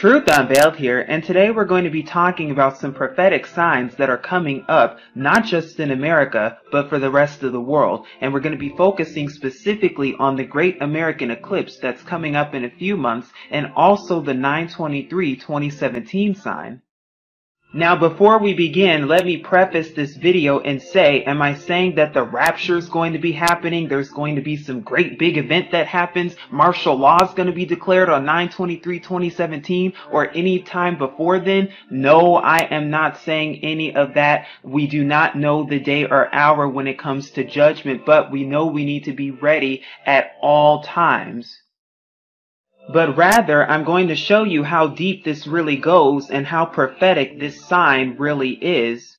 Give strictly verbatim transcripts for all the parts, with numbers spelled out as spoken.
Truth Unveiled here, and today we're going to be talking about some prophetic signs that are coming up, not just in America, but for the rest of the world. And we're going to be focusing specifically on the Great American Eclipse that's coming up in a few months, and also the nine twenty-three twenty seventeen sign. Now, before we begin, let me preface this video and say, am I saying that the rapture is going to be happening? There's going to be some great big event that happens. Martial law is going to be declared on nine twenty-three twenty seventeen or any time before then. No, I am not saying any of that. We do not know the day or hour when it comes to judgment, but we know we need to be ready at all times. But rather, I'm going to show you how deep this really goes and how prophetic this sign really is.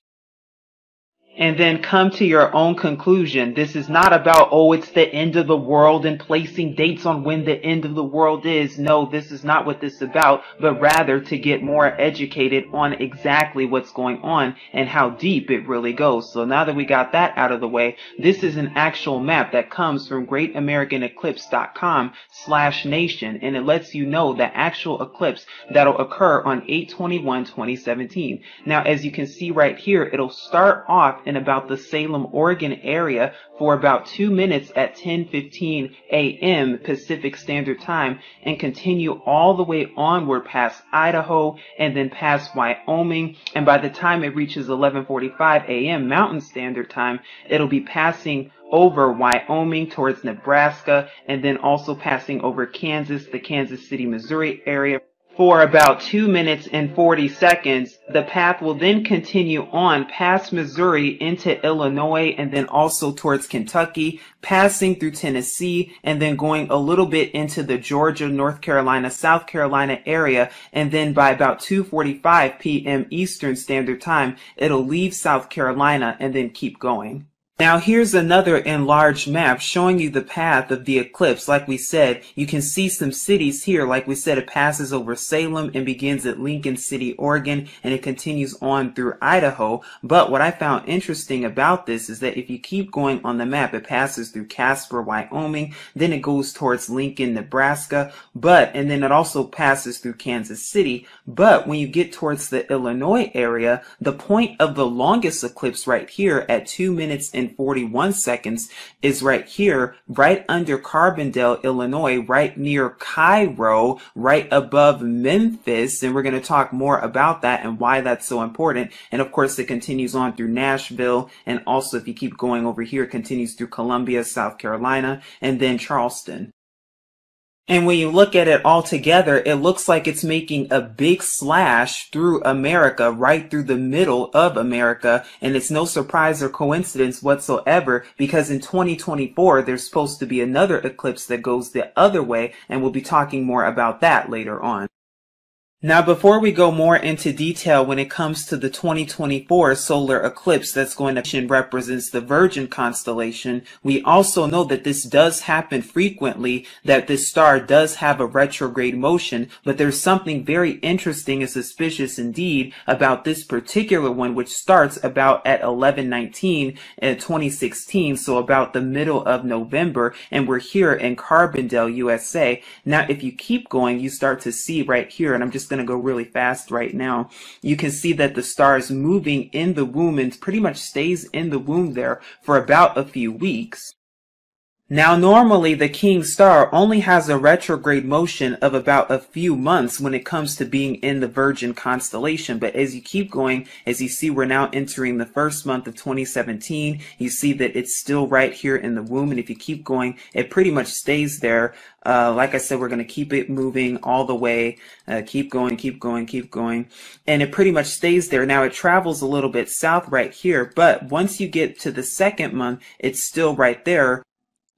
And then come to your own conclusion. This is not about, oh, it's the end of the world and placing dates on when the end of the world is. No, this is not what this is about, but rather to get more educated on exactly what's going on and how deep it really goes. So now that we got that out of the way, this is an actual map that comes from great american eclipse dot com slash nation, and it lets you know the actual eclipse that'll occur on eight twenty-one twenty seventeen. Now, as you can see right here, it'll start off in about the Salem, Oregon area for about two minutes at ten fifteen a m Pacific Standard Time, and continue all the way onward past Idaho and then past Wyoming. And by the time it reaches eleven forty-five a m Mountain Standard Time, it'll be passing over Wyoming towards Nebraska, and then also passing over Kansas, the Kansas City, Missouri area, for about two minutes and forty seconds. The path will then continue on past Missouri into Illinois, and then also towards Kentucky, passing through Tennessee, and then going a little bit into the Georgia, North Carolina, South Carolina area. And then by about two forty-five p m Eastern Standard Time, it'll leave South Carolina and then keep going. Now, here's another enlarged map showing you the path of the eclipse. Like we said, you can see some cities here. Like we said, it passes over Salem and begins at Lincoln City, Oregon, and it continues on through Idaho. But what I found interesting about this is that if you keep going on the map, it passes through Casper, Wyoming, then it goes towards Lincoln, Nebraska, but, and then it also passes through Kansas City. But when you get towards the Illinois area, the point of the longest eclipse right here at two minutes and forty-one seconds is right here, right under Carbondale, Illinois, right near Cairo, right above Memphis. And we're going to talk more about that and why that's so important. And of course, it continues on through Nashville. And also, if you keep going over here, it continues through Columbia, South Carolina, and then Charleston. And when you look at it all together, it looks like it's making a big slash through America, right through the middle of America. And it's no surprise or coincidence whatsoever, because in twenty twenty-four, there's supposed to be another eclipse that goes the other way. And we'll be talking more about that later on. Now, before we go more into detail when it comes to the twenty twenty-four solar eclipse that's going to represents the Virgin constellation, we also know that this does happen frequently, that this star does have a retrograde motion, but there's something very interesting and suspicious indeed about this particular one, which starts about at eleven nineteen in twenty sixteen, so about the middle of November, and we're here in Carbondale, U S A. Now, if you keep going, you start to see right here, and I'm just going to go really fast right now, you can see that the star is moving in the womb and pretty much stays in the womb there for about a few weeks. Now, normally the King Star only has a retrograde motion of about a few months when it comes to being in the Virgin constellation. But as you keep going, as you see, we're now entering the first month of twenty seventeen. You see that it's still right here in the womb. And if you keep going, it pretty much stays there. Uh, like I said, we're going to keep it moving all the way. Uh, keep going, keep going, keep going. And it pretty much stays there. Now, it travels a little bit south right here. But once you get to the second month, it's still right there.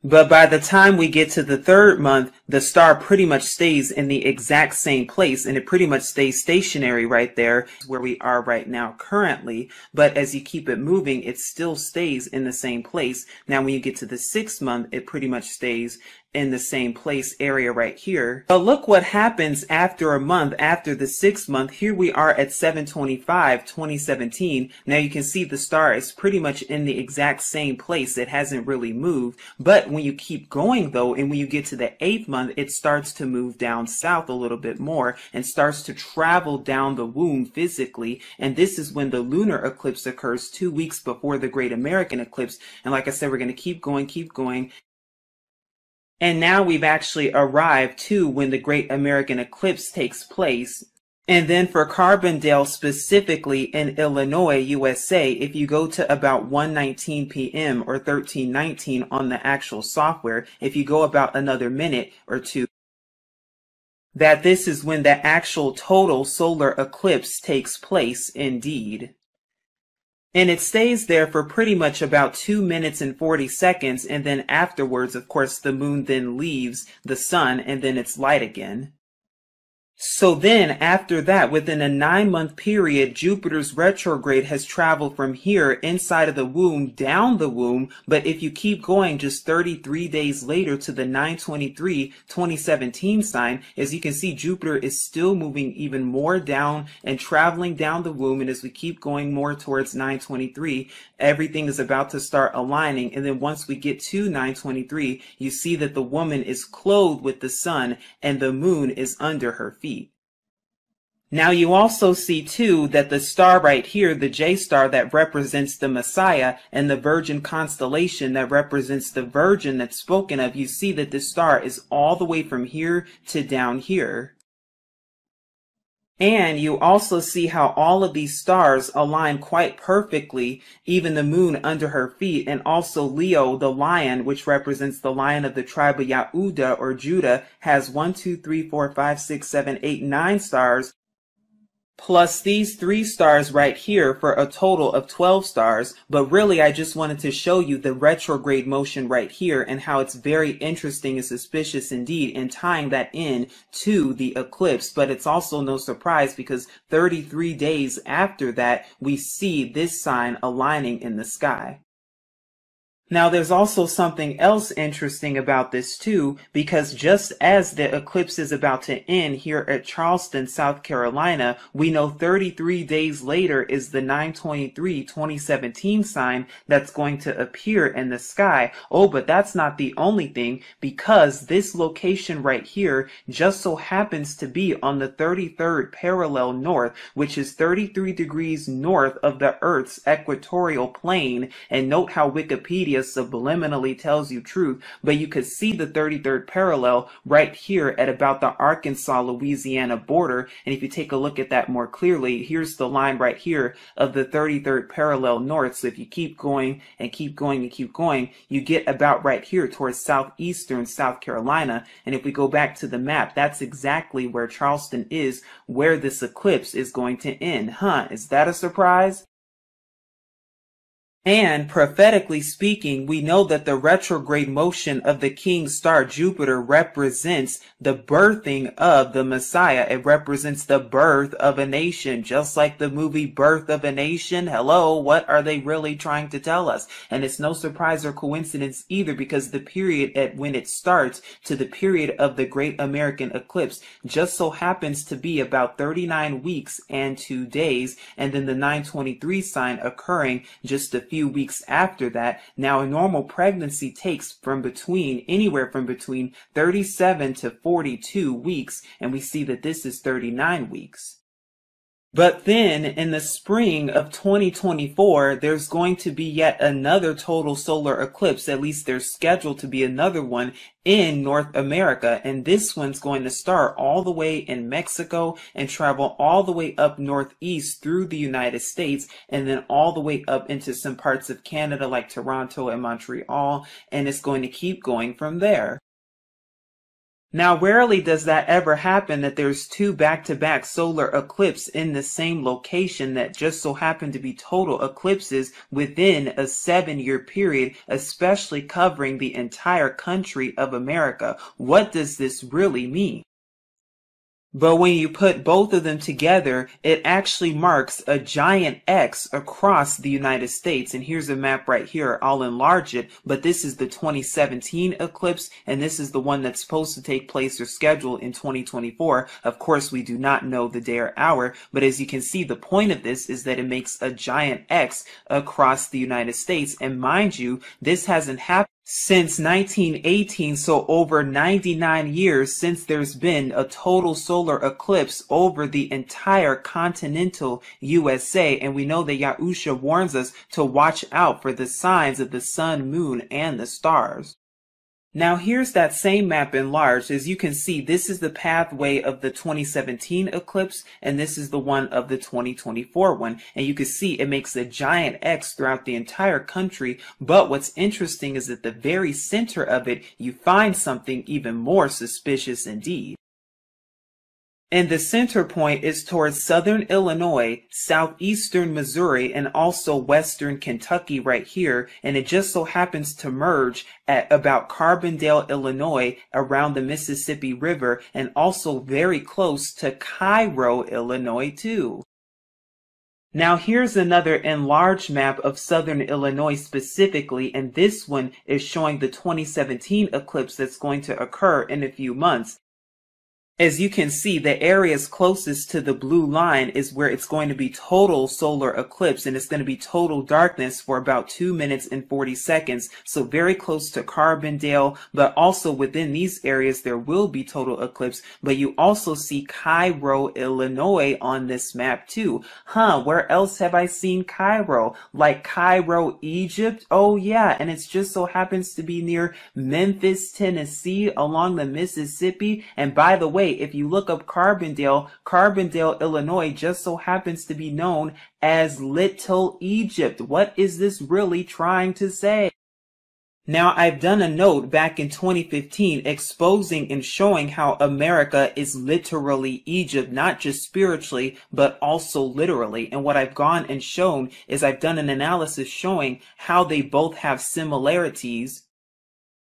But by the time we get to the third month, the star pretty much stays in the exact same place, and it pretty much stays stationary right there where we are right now currently. But as you keep it moving, it still stays in the same place. Now, when you get to the sixth month, it pretty much stays in the same place area right here. But look what happens after a month, after the sixth month. Here we are at seven twenty-five twenty seventeen. Now you can see the star is pretty much in the exact same place. It hasn't really moved. But when you keep going though, and when you get to the eighth month, it starts to move down south a little bit more and starts to travel down the womb physically. And this is when the lunar eclipse occurs, two weeks before the Great American Eclipse. And like I said, we're going to keep going, keep going. And now we've actually arrived to when the Great American Eclipse takes place. And then for Carbondale specifically in Illinois, U S A, if you go to about one nineteen p m or thirteen nineteen on the actual software, if you go about another minute or two, that this is when the actual total solar eclipse takes place indeed. And it stays there for pretty much about two minutes and forty seconds, and then afterwards, of course, the moon then leaves the sun, and then it's light again. So then, after that, within a nine-month period, Jupiter's retrograde has traveled from here, inside of the womb, down the womb, but if you keep going just thirty-three days later to the nine twenty-three twenty seventeen sign, as you can see, Jupiter is still moving even more down and traveling down the womb, and as we keep going more towards nine twenty-three, everything is about to start aligning, and then once we get to nine twenty-three, you see that the woman is clothed with the sun, and the moon is under her feet. Now you also see too that the star right here, the J star that represents the Messiah, and the Virgin constellation that represents the Virgin that's spoken of, you see that this star is all the way from here to down here. And you also see how all of these stars align quite perfectly, even the moon under her feet, and also Leo, the lion, which represents the lion of the tribe of Yahudah or Judah, has one, two, three, four, five, six, seven, eight, nine stars, plus these three stars right here for a total of twelve stars. But really, I just wanted to show you the retrograde motion right here and how it's very interesting and suspicious indeed, and tying that in to the eclipse. But it's also no surprise because thirty-three days after that, we see this sign aligning in the sky. Now, there's also something else interesting about this too, because just as the eclipse is about to end here at Charleston, South Carolina, we know thirty-three days later is the nine twenty-three twenty seventeen sign that's going to appear in the sky. Oh, but that's not the only thing, because this location right here just so happens to be on the thirty-third parallel north, which is thirty-three degrees north of the Earth's equatorial plane. And note how Wikipedia subliminally tells you truth, but you could see the thirty-third parallel right here at about the Arkansas Louisiana border. And if you take a look at that more clearly, here's the line right here of the thirty-third parallel north. So if you keep going and keep going and keep going, you get about right here towards southeastern South Carolina. And if we go back to the map, that's exactly where Charleston is, where this eclipse is going to end. Huh, is that a surprise? And prophetically speaking, we know that the retrograde motion of the King star Jupiter represents the birthing of the Messiah. It represents the birth of a nation, just like the movie Birth of a Nation. Hello, what are they really trying to tell us? And it's no surprise or coincidence either, because the period at when it starts to the period of the Great American Eclipse just so happens to be about thirty-nine weeks and two days, and then the nine twenty-three sign occurring just a few few weeks after that. Now, a normal pregnancy takes from between anywhere from between thirty-seven to forty-two weeks, and we see that this is thirty-nine weeks. But then in the spring of twenty twenty-four, there's going to be yet another total solar eclipse. At least there's scheduled to be another one in North America. And this one's going to start all the way in Mexico and travel all the way up northeast through the United States, and then all the way up into some parts of Canada like Toronto and Montreal. And it's going to keep going from there. Now, rarely does that ever happen that there's two back-to-back solar eclipses in the same location that just so happen to be total eclipses within a seven-year period, especially covering the entire country of America. What does this really mean? But when you put both of them together, it actually marks a giant X across the United States. And here's a map right here. I'll enlarge it, but this is the twenty seventeen eclipse, and this is the one that's supposed to take place or scheduled in twenty twenty-four. Of course, we do not know the day or hour, but as you can see, the point of this is that it makes a giant X across the United States. And mind you, this hasn't happened since nineteen eighteen, so over ninety-nine years since there's been a total solar eclipse over the entire continental U S A, and we know that Yahusha warns us to watch out for the signs of the sun, moon, and the stars. Now here's that same map enlarged. As you can see, this is the pathway of the twenty seventeen eclipse, and this is the one of the twenty twenty-four one. And you can see it makes a giant X throughout the entire country. But what's interesting is at the very center of it, you find something even more suspicious indeed. And the center point is towards southern Illinois, southeastern Missouri, and also western Kentucky right here. And it just so happens to merge at about Carbondale, Illinois, around the Mississippi River, and also very close to Cairo, Illinois, too. Now here's another enlarged map of southern Illinois specifically, and this one is showing the twenty seventeen eclipse that's going to occur in a few months. As you can see, the areas closest to the blue line is where it's going to be total solar eclipse, and it's going to be total darkness for about two minutes and forty seconds. So very close to Carbondale, but also within these areas there will be total eclipse. But you also see Cairo, Illinois on this map too. Huh, where else have I seen Cairo? Like Cairo, Egypt? Oh yeah, and it just so happens to be near Memphis, Tennessee, along the Mississippi. And by the way, if you look up Carbondale, Carbondale, Illinois just so happens to be known as Little Egypt. What is this really trying to say? Now, I've done a note back in twenty fifteen exposing and showing how America is literally Egypt, not just spiritually, but also literally. And what I've gone and shown is I've done an analysis showing how they both have similarities,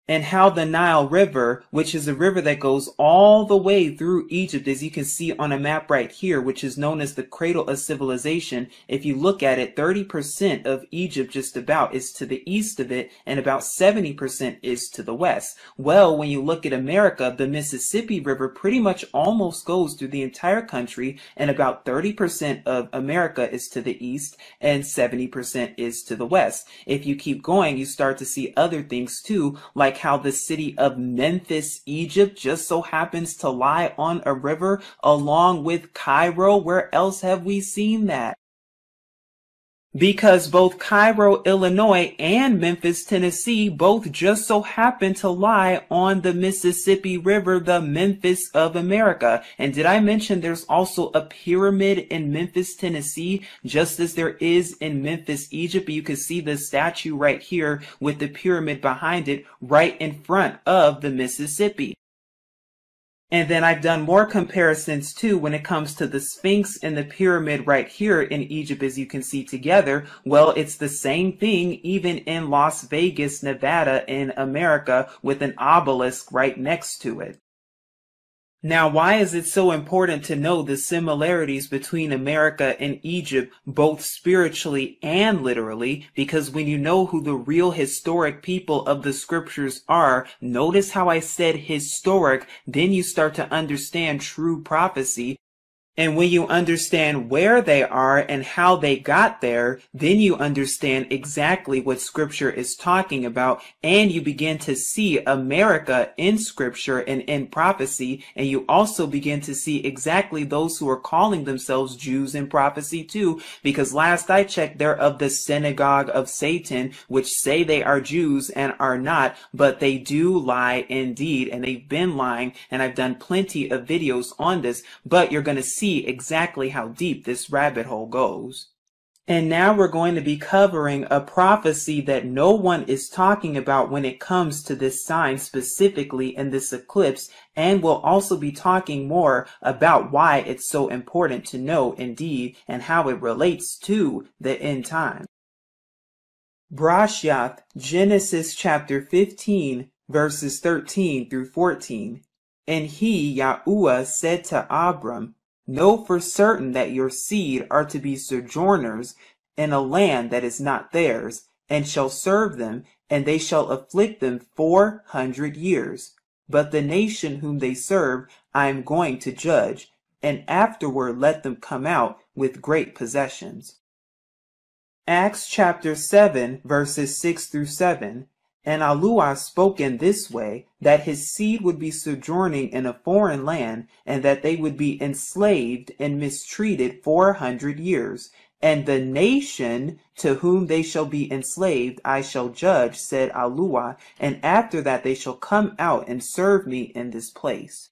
and how the Nile River, which is a river that goes all the way through Egypt, as you can see on a map right here, which is known as the cradle of civilization. If you look at it, thirty percent of Egypt just about is to the east of it, and about seventy percent is to the west. Well, when you look at America, the Mississippi River pretty much almost goes through the entire country, and about thirty percent of America is to the east, and seventy percent is to the west. If you keep going, you start to see other things too, like how the city of Memphis, Egypt just so happens to lie on a river along with Cairo. Where else have we seen that? Because both Cairo, Illinois and Memphis, Tennessee both just so happen to lie on the Mississippi River, the Memphis of America. And did I mention there's also a pyramid in Memphis, Tennessee, just as there is in Memphis, Egypt? You can see the statue right here with the pyramid behind it right in front of the Mississippi. And then I've done more comparisons too when it comes to the Sphinx and the pyramid right here in Egypt, as you can see together. Well, it's the same thing even in Las Vegas, Nevada in America, with an obelisk right next to it. Now, why is it so important to know the similarities between America and Egypt, both spiritually and literally? Because when you know who the real historic people of the scriptures are, notice how I said historic, then you start to understand true prophecy. And when you understand where they are and how they got there, then you understand exactly what Scripture is talking about, and you begin to see America in Scripture and in prophecy, and you also begin to see exactly those who are calling themselves Jews in prophecy too, because last I checked, they're of the synagogue of Satan, which say they are Jews and are not, but they do lie indeed, and they've been lying, and I've done plenty of videos on this, but you're going to see exactly how deep this rabbit hole goes. And now we're going to be covering a prophecy that no one is talking about when it comes to this sign specifically in this eclipse, and we'll also be talking more about why it's so important to know indeed and how it relates to the end time. Brashyath, Genesis chapter fifteen, verses thirteen through fourteen. And he, Yahuwah, said to Abram, know for certain that your seed are to be sojourners in a land that is not theirs, and shall serve them, and they shall afflict them four hundred years. But the nation whom they serve I am going to judge, and afterward let them come out with great possessions. Acts chapter seven, verses six through seven. And Yahuwah spoke in this way, that his seed would be sojourning in a foreign land, and that they would be enslaved and mistreated four hundred years. And the nation to whom they shall be enslaved I shall judge, said Yahuwah, and after that they shall come out and serve me in this place.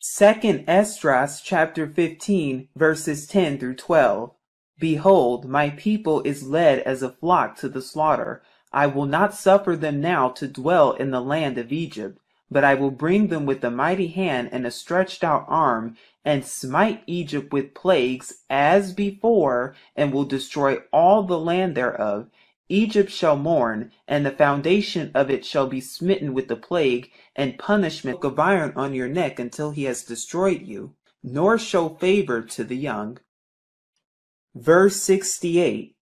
Second Esdras chapter fifteen, verses ten through twelve. Behold, my people is led as a flock to the slaughter. I will not suffer them now to dwell in the land of Egypt, but I will bring them with a mighty hand and a stretched out arm, and smite Egypt with plagues as before, and will destroy all the land thereof. Egypt shall mourn, and the foundation of it shall be smitten with the plague, and punishment of iron on your neck until he has destroyed you, nor show favor to the young. Verse sixty-eight.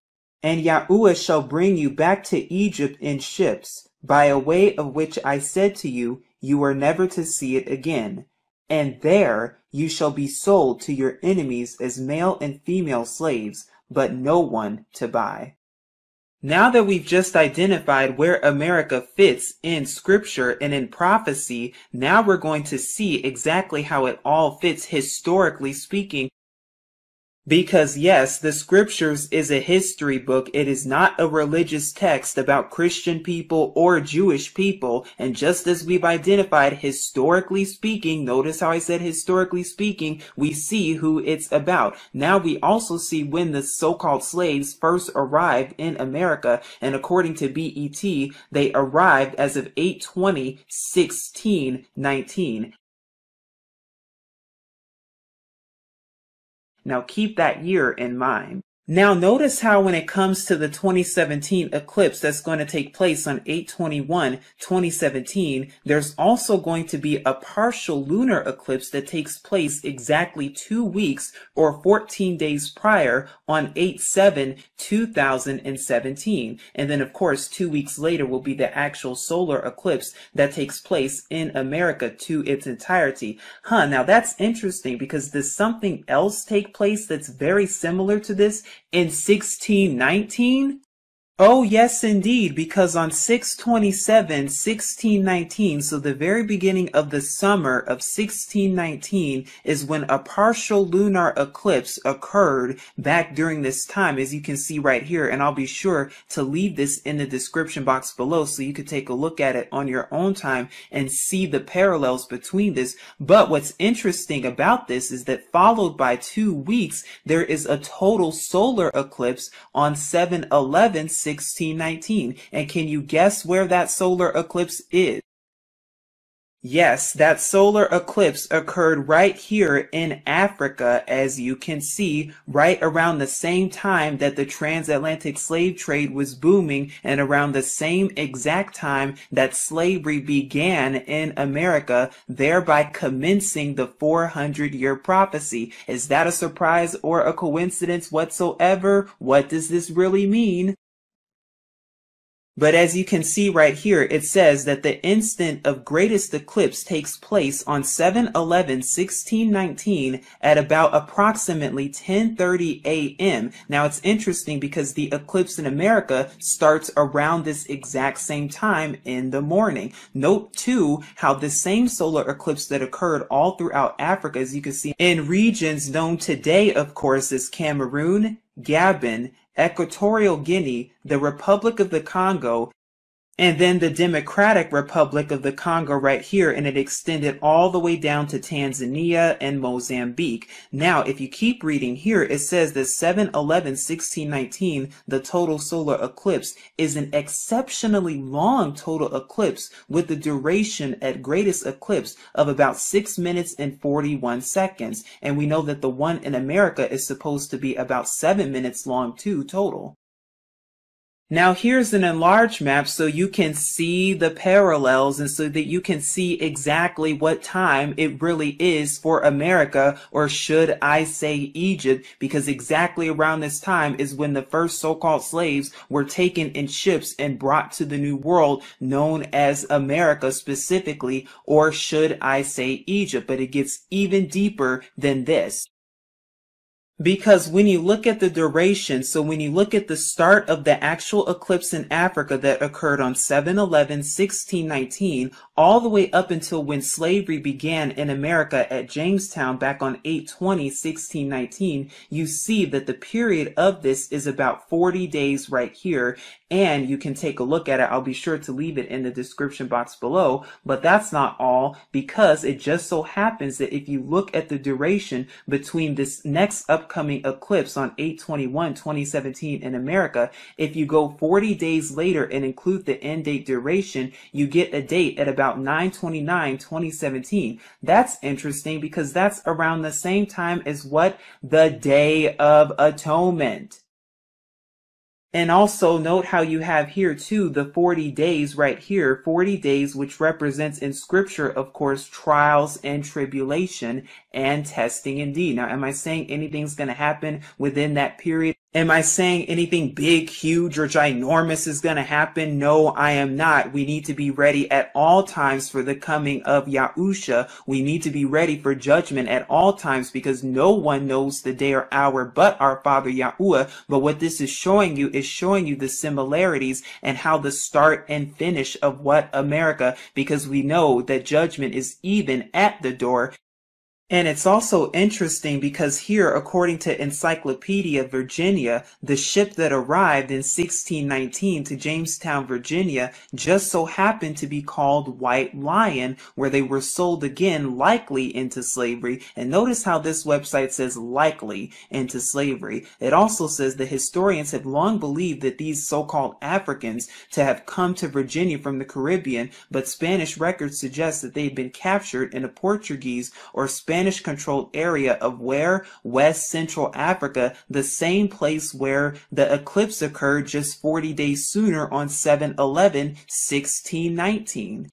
And Yahuwah shall bring you back to Egypt in ships, by a way of which I said to you, you are never to see it again. And there you shall be sold to your enemies as male and female slaves, but no one to buy. Now that we've just identified where America fits in Scripture and in prophecy, now we're going to see exactly how it all fits historically speaking. Because yes, the Scriptures is a history book. It is not a religious text about Christian people or Jewish people. And just as we've identified, historically speaking, notice how I said historically speaking, we see who it's about. Now we also see when the so-called slaves first arrived in America. And according to B E T, they arrived as of eight twenty sixteen nineteen. Now keep that year in mind. Now notice how when it comes to the twenty seventeen eclipse that's going to take place on eight twenty-one twenty seventeen, there's also going to be a partial lunar eclipse that takes place exactly two weeks or fourteen days prior on eight seven two thousand seventeen. And then of course two weeks later will be the actual solar eclipse that takes place in America to its entirety. Huh, now that's interesting because does something else take place that's very similar to this? In sixteen nineteen? Oh yes indeed, because on six twenty-seven sixteen nineteen, so the very beginning of the summer of sixteen nineteen is when a partial lunar eclipse occurred back during this time, as you can see right here, and I'll be sure to leave this in the description box below so you could take a look at it on your own time and see the parallels between this. But what's interesting about this is that followed by two weeks there is a total solar eclipse on seven eleven sixteen nineteen. And can you guess where that solar eclipse is? Yes, that solar eclipse occurred right here in Africa, as you can see, right around the same time that the transatlantic slave trade was booming and around the same exact time that slavery began in America, thereby commencing the four hundred year prophecy. Is that a surprise or a coincidence whatsoever? What does this really mean? But as you can see right here, it says that the instant of greatest eclipse takes place on seven eleven sixteen nineteen at about approximately ten thirty a m Now it's interesting because the eclipse in America starts around this exact same time in the morning. Note too how the same solar eclipse that occurred all throughout Africa, as you can see, in regions known today, of course, as Cameroon, Gabon, Equatorial Guinea, the Republic of the Congo, and then the Democratic Republic of the Congo right here, and it extended all the way down to Tanzania and Mozambique. Now, if you keep reading here, it says that seven eleven sixteen nineteen, the total solar eclipse, is an exceptionally long total eclipse with the duration at greatest eclipse of about six minutes and forty-one seconds. And we know that the one in America is supposed to be about seven minutes long too total. Now here's an enlarged map so you can see the parallels and so that you can see exactly what time it really is for America, or should I say Egypt, because exactly around this time is when the first so-called slaves were taken in ships and brought to the New World, known as America specifically, or should I say Egypt, but it gets even deeper than this. Because when you look at the duration, so when you look at the start of the actual eclipse in Africa that occurred on seven eleven sixteen nineteen, all the way up until when slavery began in America at Jamestown back on eight twenty sixteen nineteen, you see that the period of this is about forty days right here. And you can take a look at it. I'll be sure to leave it in the description box below. But that's not all, because it just so happens that if you look at the duration between this next upcoming eclipse on eight twenty-one twenty seventeen in America, if you go forty days later and include the end date duration, you get a date at about nine twenty-nine twenty seventeen. That's interesting because that's around the same time as what? The Day of Atonement. And also note how you have here too the forty days right here, forty days, which represents in scripture, of course, trials and tribulation and testing indeed. Now, am I saying anything's going to happen within that period? Am I saying anything big, huge, or ginormous is going to happen? No, I am not. We need to be ready at all times for the coming of Yahusha. We need to be ready for judgment at all times because no one knows the day or hour but our Father Yahuwah. But what this is showing you is showing you the similarities and how the start and finish of what America, because we know that judgment is even at the door. And it's also interesting because here, according to Encyclopedia Virginia, the ship that arrived in sixteen nineteen to Jamestown, Virginia, just so happened to be called White Lion, where they were sold again likely into slavery. And notice how this website says likely into slavery. It also says the historians have long believed that these so-called Africans to have come to Virginia from the Caribbean, but Spanish records suggest that they've been captured in a Portuguese or Spanish Spanish-controlled area of where? West Central Africa, the same place where the eclipse occurred just forty days sooner on seven eleven sixteen nineteen.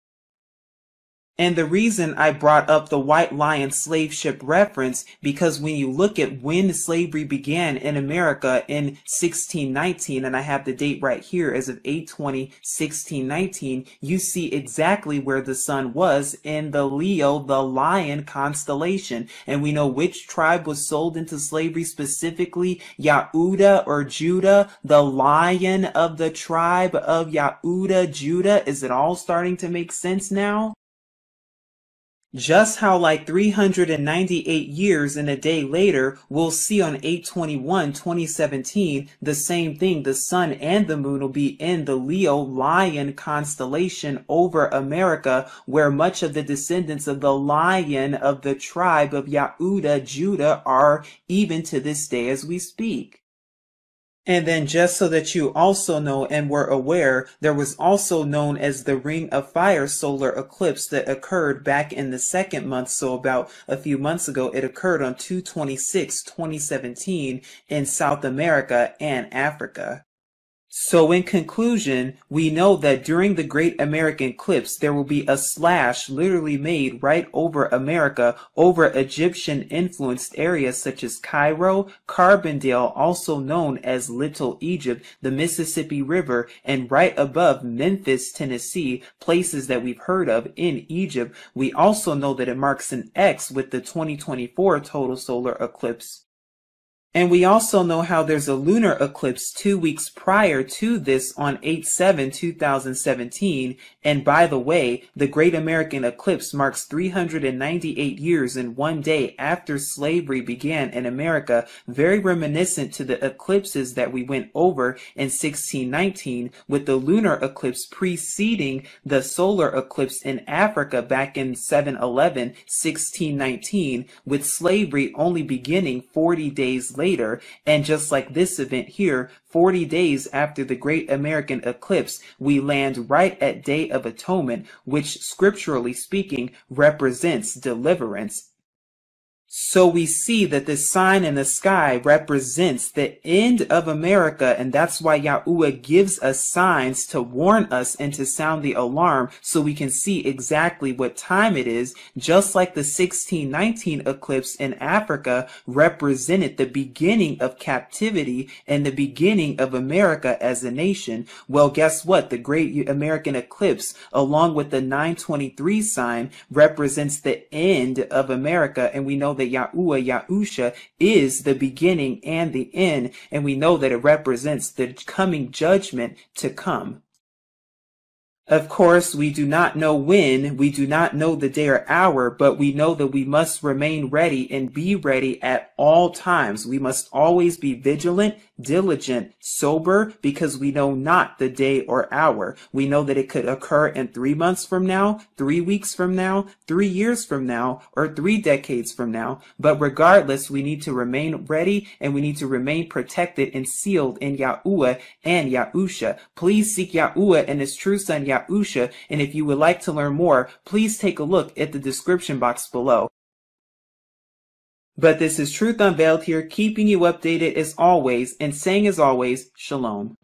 And the reason I brought up the White Lion slave ship reference, because when you look at when slavery began in America in sixteen nineteen, and I have the date right here as of eight twenty sixteen nineteen, you see exactly where the sun was in the Leo, the lion constellation. And we know which tribe was sold into slavery specifically, Yahudah or Judah, the lion of the tribe of Yahudah, Judah. Is it all starting to make sense now? Just how like three hundred ninety-eight years and a day later, we'll see on eight twenty-one twenty seventeen, the same thing. The sun and the moon will be in the Leo lion constellation over America, where much of the descendants of the lion of the tribe of Yahudah, Judah are even to this day as we speak. And then just so that you also know and were aware, there was also known as the Ring of Fire solar eclipse that occurred back in the second month. So about a few months ago, it occurred on two twenty-six twenty seventeen in South America and Africa. So in conclusion, we know that during the Great American Eclipse, there will be a slash literally made right over America, over Egyptian-influenced areas such as Cairo, Carbondale, also known as Little Egypt, the Mississippi River, and right above Memphis, Tennessee, places that we've heard of in Egypt. We also know that it marks an X with the twenty twenty-four total solar eclipse. And we also know how there's a lunar eclipse two weeks prior to this on eight seven two thousand seventeen. And by the way, the Great American Eclipse marks three hundred ninety-eight years and one day after slavery began in America, very reminiscent to the eclipses that we went over in sixteen nineteen, with the lunar eclipse preceding the solar eclipse in Africa back in seven eleven sixteen nineteen, with slavery only beginning forty days later. Later, and just like this event here, forty days after the Great American Eclipse, we land right at Day of Atonement, which scripturally speaking represents deliverance. So we see that this sign in the sky represents the end of America, and that's why Yahuwah gives us signs to warn us and to sound the alarm so we can see exactly what time it is, just like the sixteen nineteen eclipse in Africa represented the beginning of captivity and the beginning of America as a nation. Well, guess what? The Great American Eclipse, along with the nine twenty-three sign, represents the end of America, and we know that that Yahuwah, Yahusha, is the beginning and the end, and we know that it represents the coming judgment to come. Of course, we do not know when, we do not know the day or hour, but we know that we must remain ready and be ready at all times. We must always be vigilant, diligent, sober, because we know not the day or hour. We know that it could occur in three months from now, three weeks from now, three years from now, or three decades from now. But regardless, we need to remain ready and we need to remain protected and sealed in Yahuwah and Yahusha. Please seek Yahuwah and his true son Yahusha, and if you would like to learn more, please take a look at the description box below. But this is Truth Unveiled here, keeping you updated as always, and saying as always, Shalom.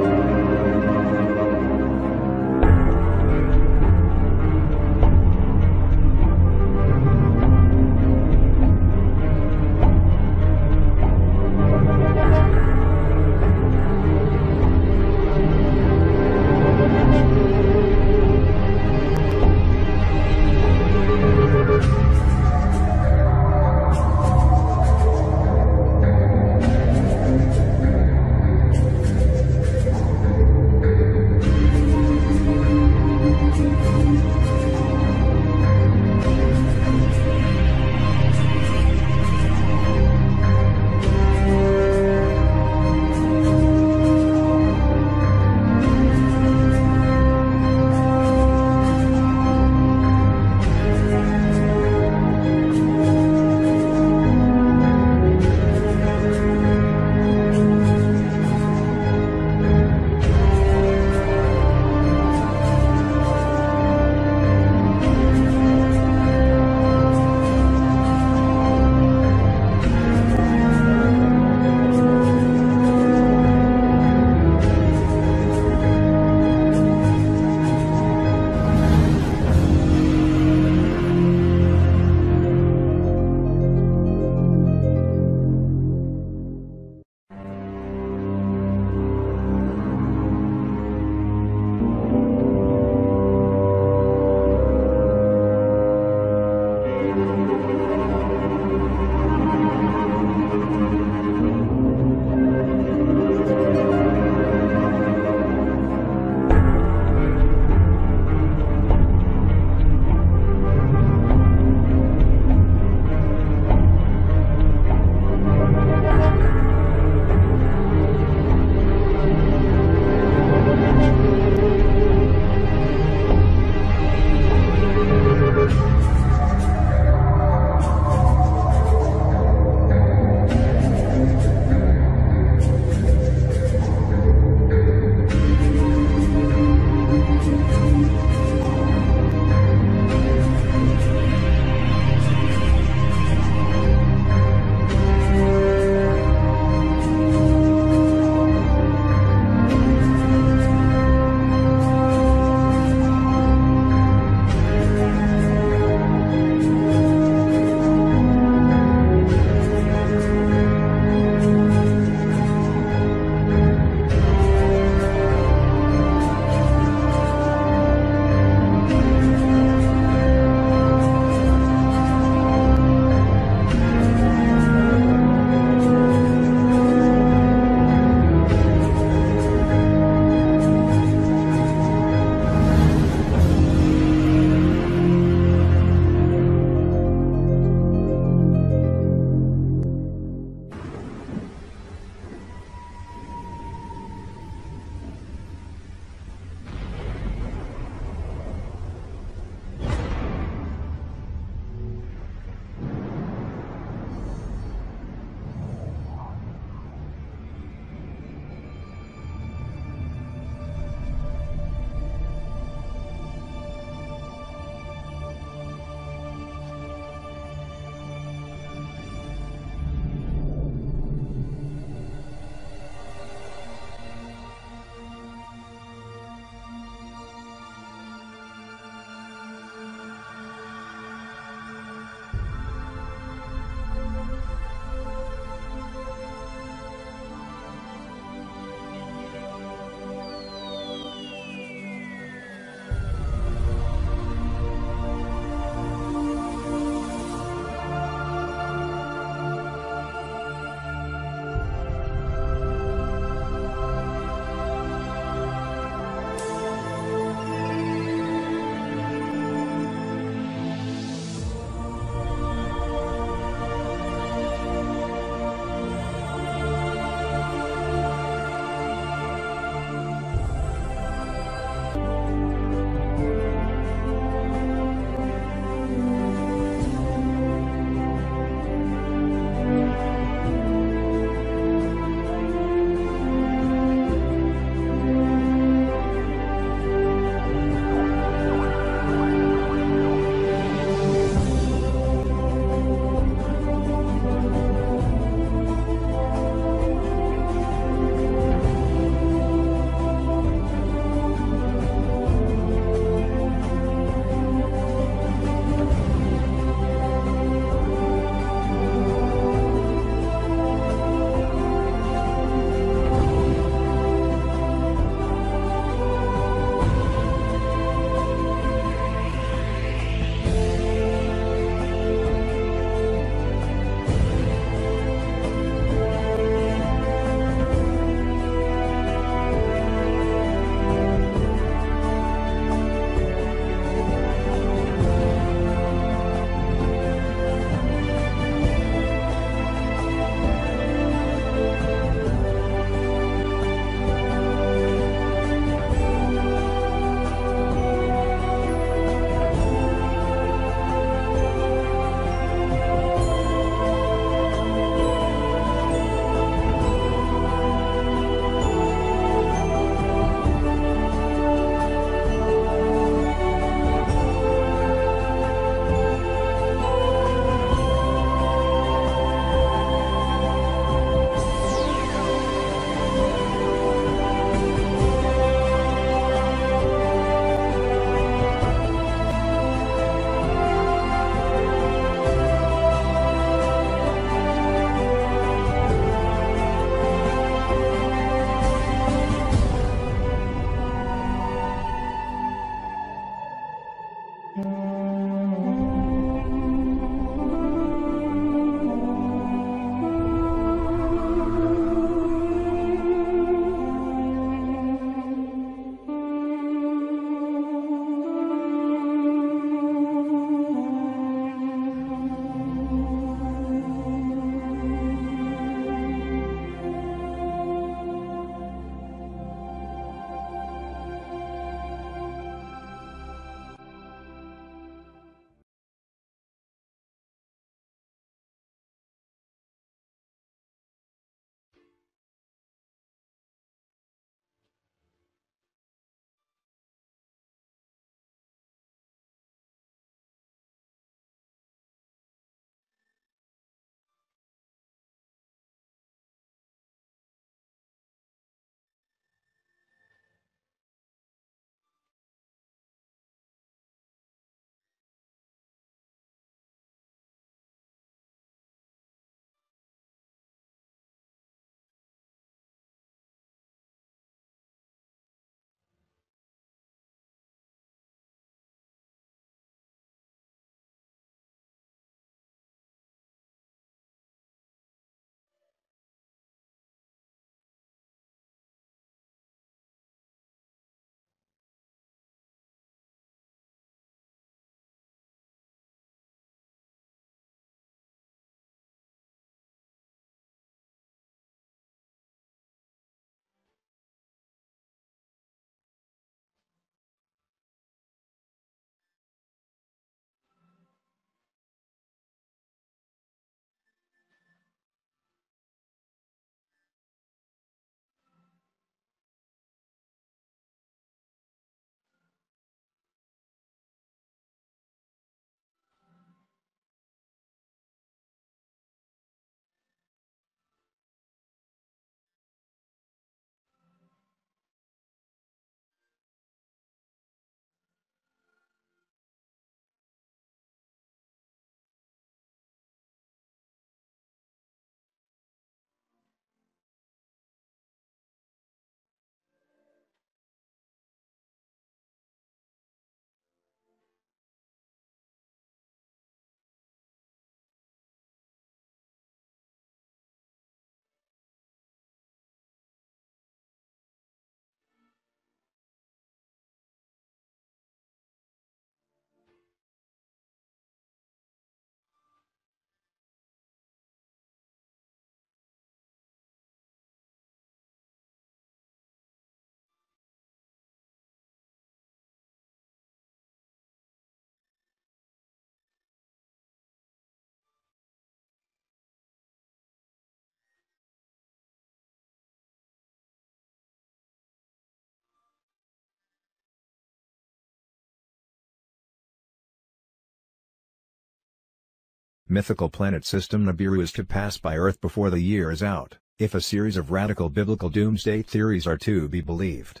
Mythical planet system Nibiru is to pass by Earth before the year is out, if a series of radical biblical doomsday theories are to be believed.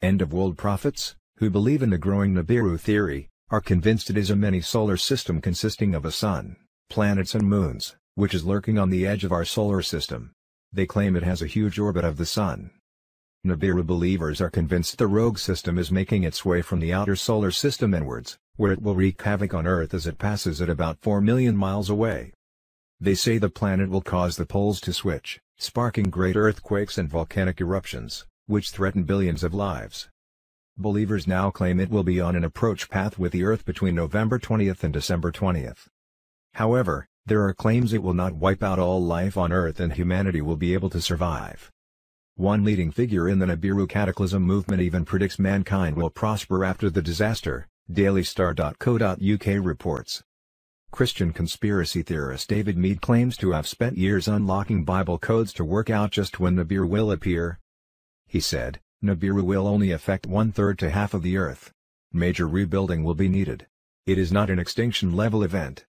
End-of-world prophets, who believe in the growing Nibiru theory, are convinced it is a mini-solar system consisting of a sun, planets and moons, which is lurking on the edge of our solar system. They claim it has a huge orbit of the sun. Nibiru believers are convinced the rogue system is making its way from the outer solar system inwards, where it will wreak havoc on Earth as it passes at about four million miles away. They say the planet will cause the poles to switch, sparking great earthquakes and volcanic eruptions, which threaten billions of lives. Believers now claim it will be on an approach path with the Earth between November twentieth and December twentieth. However, there are claims it will not wipe out all life on Earth and humanity will be able to survive. One leading figure in the Nibiru Cataclysm movement even predicts mankind will prosper after the disaster, Daily Star dot co dot U K reports. Christian conspiracy theorist David Mead claims to have spent years unlocking Bible codes to work out just when Nibiru will appear. He said, Nibiru will only affect one-third to half of the Earth. Major rebuilding will be needed. It is not an extinction-level event.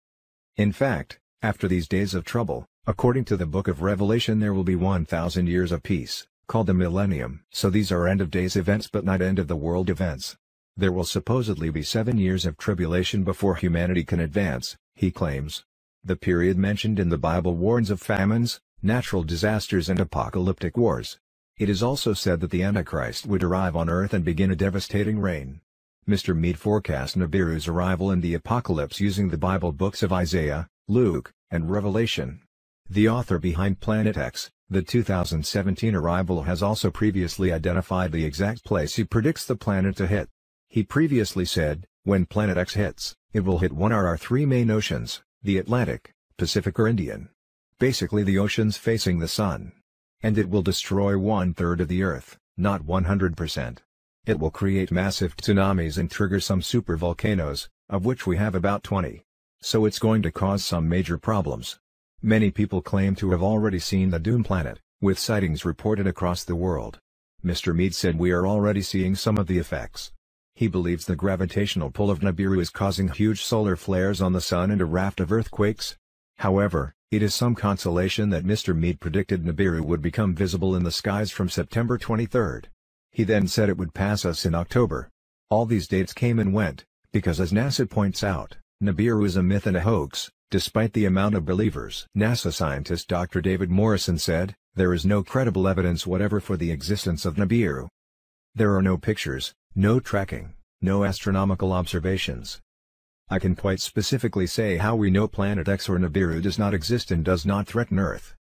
In fact, after these days of trouble, according to the Book of Revelation there will be one thousand years of peace, called the Millennium. So these are end-of-days events but not end-of-the-world events. There will supposedly be seven years of tribulation before humanity can advance, he claims. The period mentioned in the Bible warns of famines, natural disasters and apocalyptic wars. It is also said that the Antichrist would arrive on Earth and begin a devastating reign. Mister Mead forecast Nibiru's arrival in the apocalypse using the Bible books of Isaiah, Luke, and Revelation. The author behind Planet X, the two thousand seventeen arrival, has also previously identified the exact place he predicts the planet to hit. He previously said, when Planet X hits, it will hit one of our three main oceans, the Atlantic, Pacific or Indian. Basically the oceans facing the sun. And it will destroy one-third of the Earth, not one hundred percent. It will create massive tsunamis and trigger some supervolcanoes, of which we have about twenty. So it's going to cause some major problems. Many people claim to have already seen the Doom Planet, with sightings reported across the world. Mister Mead said we are already seeing some of the effects. He believes the gravitational pull of Nibiru is causing huge solar flares on the sun and a raft of earthquakes. However, it is some consolation that Mister Mead predicted Nibiru would become visible in the skies from September twenty-third. He then said it would pass us in October. All these dates came and went, because as NASA points out, Nibiru is a myth and a hoax, despite the amount of believers. NASA scientist Doctor David Morrison said, there is no credible evidence whatever for the existence of Nibiru. There are no pictures, no tracking, no astronomical observations. I can quite specifically say how we know Planet X or Nibiru does not exist and does not threaten Earth.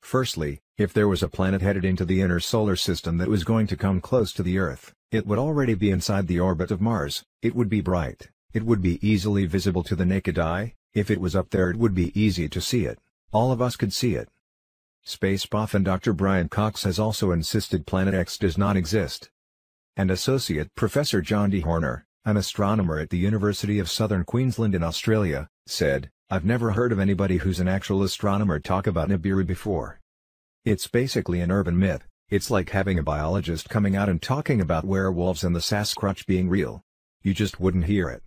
Firstly, if there was a planet headed into the inner solar system that was going to come close to the Earth, it would already be inside the orbit of Mars, it would be bright, it would be easily visible to the naked eye. If it was up there it would be easy to see it, all of us could see it. Space buff and Doctor Brian Cox has also insisted Planet X does not exist. And Associate Professor John D. Horner, an astronomer at the University of Southern Queensland in Australia, said, I've never heard of anybody who's an actual astronomer talk about Nibiru before. It's basically an urban myth, it's like having a biologist coming out and talking about werewolves and the Sasquatch being real. You just wouldn't hear it.